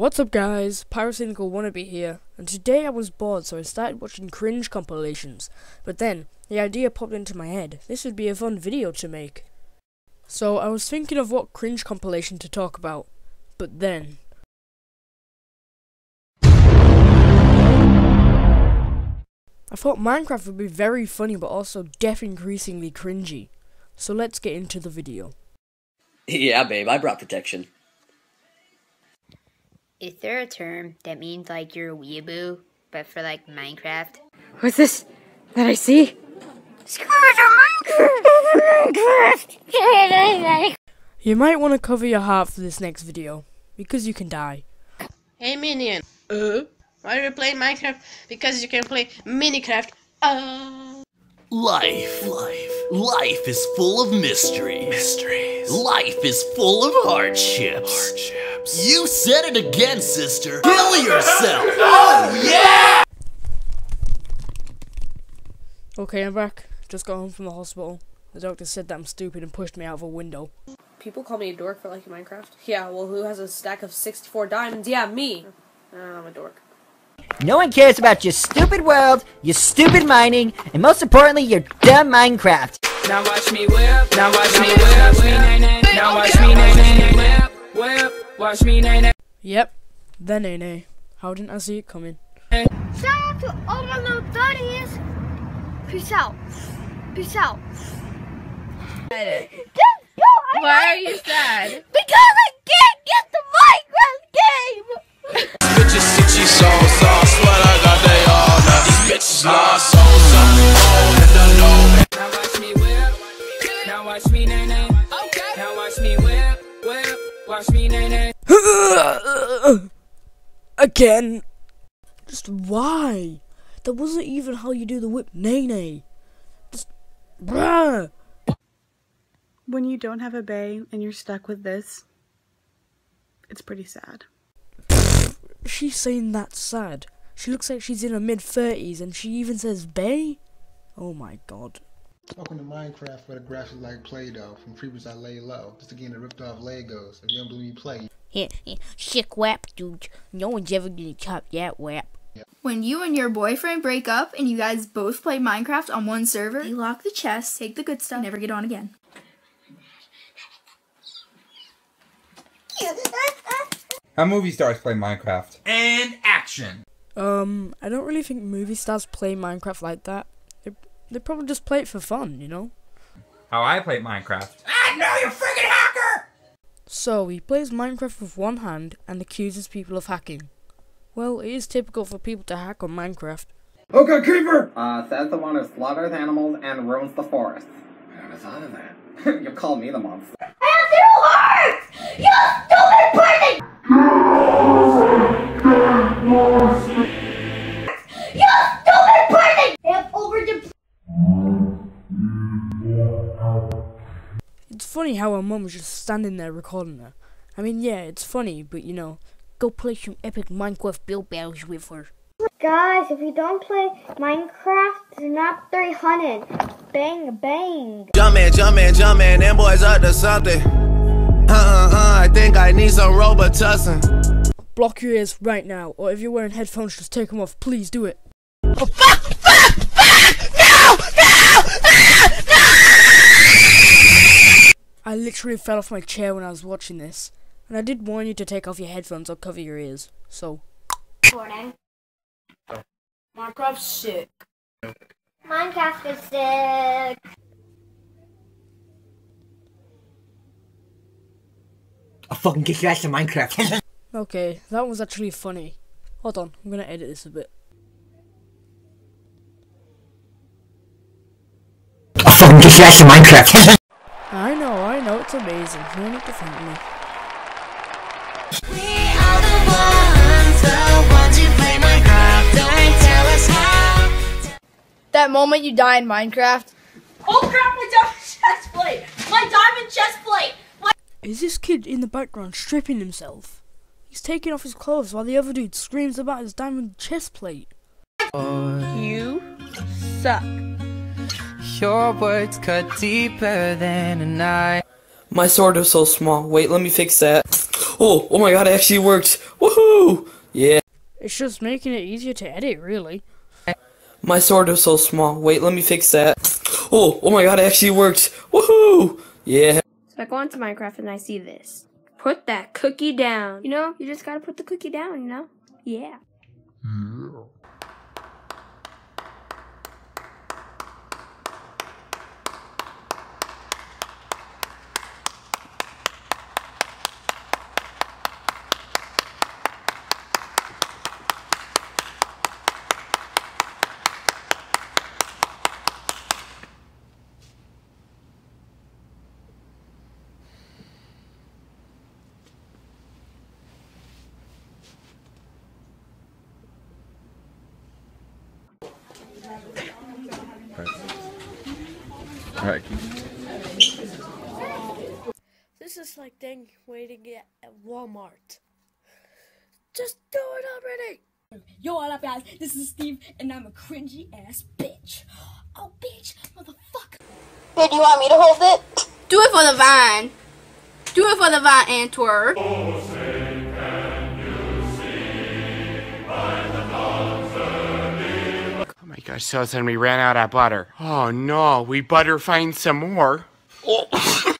What's up guys, PyrocynicalWannabe here, and today I was bored so I started watching cringe compilations, but then the idea popped into my head, this would be a fun video to make. So I was thinking of what cringe compilation to talk about, but then... I thought Minecraft would be very funny but also increasingly cringy, so let's get into the video. Yeah babe, I brought protection. Is there a term that means like you're a weeaboo, but for like Minecraft? What's this that I see? You might want to cover your heart for this next video, because you can die. Hey minion, why are you playing Minecraft? Because you can play Minecraft. Life is full of mysteries. Life is full of hardships. You said it again, sister. Kill yourself! Oh, yeah! Okay, I'm back. Just got home from the hospital. The doctor said that I'm stupid and pushed me out of a window. People call me a dork for liking Minecraft. Yeah, well, who has a stack of 64 diamonds? Yeah, me! I'm a dork. No one cares about your stupid world, your stupid mining, and most importantly, your dumb Minecraft. Now watch me whip. Now watch me whip. Now watch me whip. Whip. Watch me, nay-nay. Yep, the nay-nay. How didn't I see it coming? Shout out to all my little buddies. Peace out. Peace out. Why are you sad? Because I can't get the Minecraft game! Bitches sit you so sauce, but I got they all now. These bitches are so sauce. Now watch me whip. Now watch me nay-nay. Okay. Now watch me whip. Whip. Watch me nay-nay. Again. Just why? That wasn't even how you do the whip nay-nay. Just bruh. When you don't have a bae and you're stuck with this, it's pretty sad. She's saying that's sad. She looks like she's in her mid-30s and she even says bae? Oh my god. Welcome to Minecraft where the grass is like Play-Doh. From creepers I lay low. Just a game that ripped off Legos. If you don't believe me, play. Sick wap, dude. No one's ever gonna top that wap. When you and your boyfriend break up and you guys both play Minecraft on one server, you lock the chest, take the good stuff, and never get on again. How movie stars play Minecraft? And action! I don't really think movie stars play Minecraft like that. They probably just play it for fun, you know? How I play Minecraft. I know, you freaking hacker! So, he plays Minecraft with one hand and accuses people of hacking. Well, it is typical for people to hack on Minecraft. Okay, Creeper! Says the one who slaughters animals and ruins the forest. I never thought of that. You call me the monster. I have two hearts! You stupid person! You stupid person! Step over the... It's funny how her mum was just standing there recording her. I mean, yeah, it's funny, but you know, go play some epic Minecraft build battles with her. Guys, if you don't play Minecraft, you're not 300. Bang, bang. Jumpin', them boys up to something. I think I need some Robitussin. Block your ears right now, or if you're wearing headphones, just take them off. Please do it. Oh, fuck! I literally fell off my chair when I was watching this, and I did warn you to take off your headphones or cover your ears, so... Morning. Minecraft's sick. Minecraft is sick. I'll fucking get you out of Minecraft. Okay, that was actually funny. Hold on, I'm gonna edit this a bit. I'll fucking get you out of Minecraft. I know, it's amazing. You don't need to thank me. We are the ones who play Minecraft. Don't tell us how. That moment you die in Minecraft. Oh crap, my diamond chest plate! My diamond chest plate! Is this kid in the background stripping himself? He's taking off his clothes while the other dude screams about his diamond chest plate. You suck. Your words cut deeper than a knife. My sword is so small. Wait, let me fix that. Oh my god, it actually worked. Woohoo! Yeah. It's just making it easier to edit, really. My sword is so small. Wait, let me fix that. Oh my god, it actually worked. Woohoo! Yeah. So I go onto Minecraft and I see this. Put that cookie down. You know, you just gotta put the cookie down, you know? Yeah. Yeah. Alright. This is like thing waiting at Walmart. Just do it already! Yo, what up guys? This is Steve and I'm a cringy ass bitch. Oh bitch, motherfucker. Hey, do you want me to hold it? Do it for the vine. Do it for the vine, Antwerp. Oh, say can you see by the dawn's early... Oh my gosh, so then we ran out of butter. Oh no, we better find some more. Oh, oh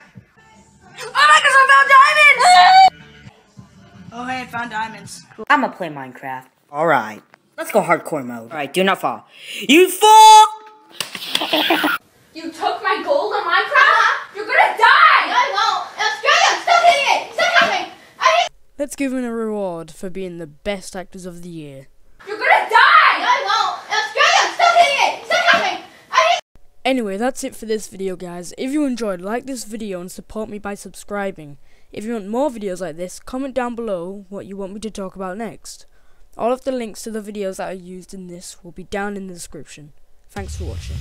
my gosh, I found diamonds! Oh hey, I found diamonds. Cool. I'ma play Minecraft. Alright. Let's go hardcore mode. Alright, do not fall. You fall! You took my gold on Minecraft? You're gonna die! No, I won't! Australia, stop hitting it! Stop helping! I hate. Let's give him a reward for being the best actors of the year. You're gonna die! No, I won't! Australia, stop hitting it! Stop helping! Anyway, that's it for this video guys. If you enjoyed, like this video and support me by subscribing. If you want more videos like this, comment down below what you want me to talk about next. All of the links to the videos that are used in this will be down in the description. Thanks for watching.